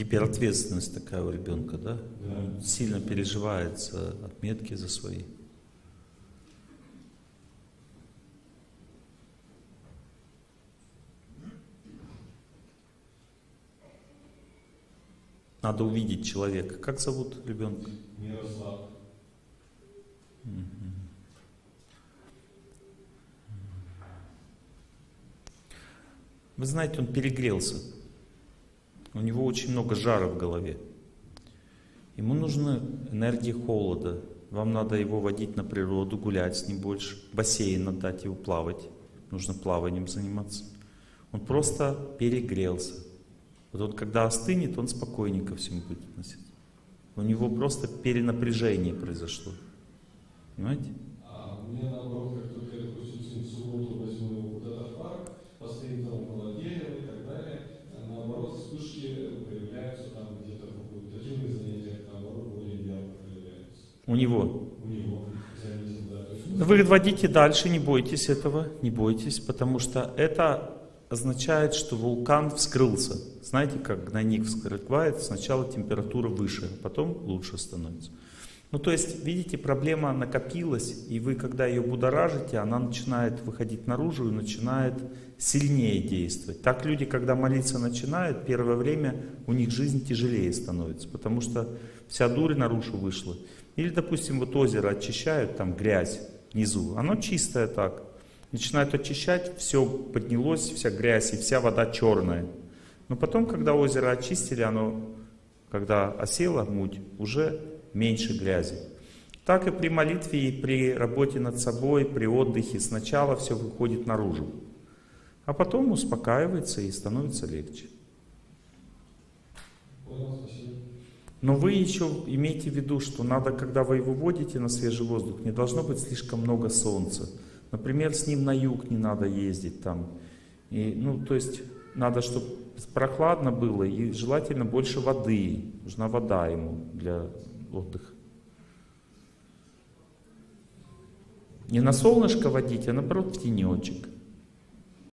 гиперответственность такая у ребенка, да? Он сильно переживает за отметки, за свои. Надо увидеть человека. Как зовут ребенка? Мирослав. Вы знаете, он перегрелся. У него очень много жара в голове. Ему нужна энергия холода. Вам надо его водить на природу, гулять с ним больше. Бассейн отдать его, плавать. Нужно плаванием заниматься. Он просто перегрелся. Вот он когда остынет, он спокойнее ко всему будет относиться. У него просто перенапряжение произошло. Понимаете? А у меня наоборот, как только я допустим, в субботу возьму куда-то в парк, постою там около дерева и так далее, а наоборот, вспышки появляются там где-то в таких занятиях, наоборот, более ярко появляются. У него? У него. Заметил, да. Вы водите дальше, не бойтесь этого, не бойтесь, потому что это означает, что вулкан вскрылся. Знаете, как гнойник вскрывает, сначала температура выше, а потом лучше становится. Ну, то есть, видите, проблема накопилась, и вы, когда ее будоражите, она начинает выходить наружу и начинает сильнее действовать. Так люди, когда молиться начинают, первое время у них жизнь тяжелее становится, потому что вся дурь наружу вышла. Или, допустим, вот озеро очищают, там грязь внизу, оно чистое так. Начинают очищать, все поднялось, вся грязь и вся вода черная. Но потом, когда озеро очистили, оно, когда осела муть, уже меньше грязи. Так и при молитве, и при работе над собой, при отдыхе сначала все выходит наружу. А потом успокаивается и становится легче. Но вы еще имейте в виду, что надо, когда вы его водите на свежий воздух, не должно быть слишком много солнца. Например, с ним на юг не надо ездить там. И, ну, то есть, надо, чтобы прохладно было и желательно больше воды. Нужна вода ему для отдыха. Не на солнышко водить, а наоборот в тенечек.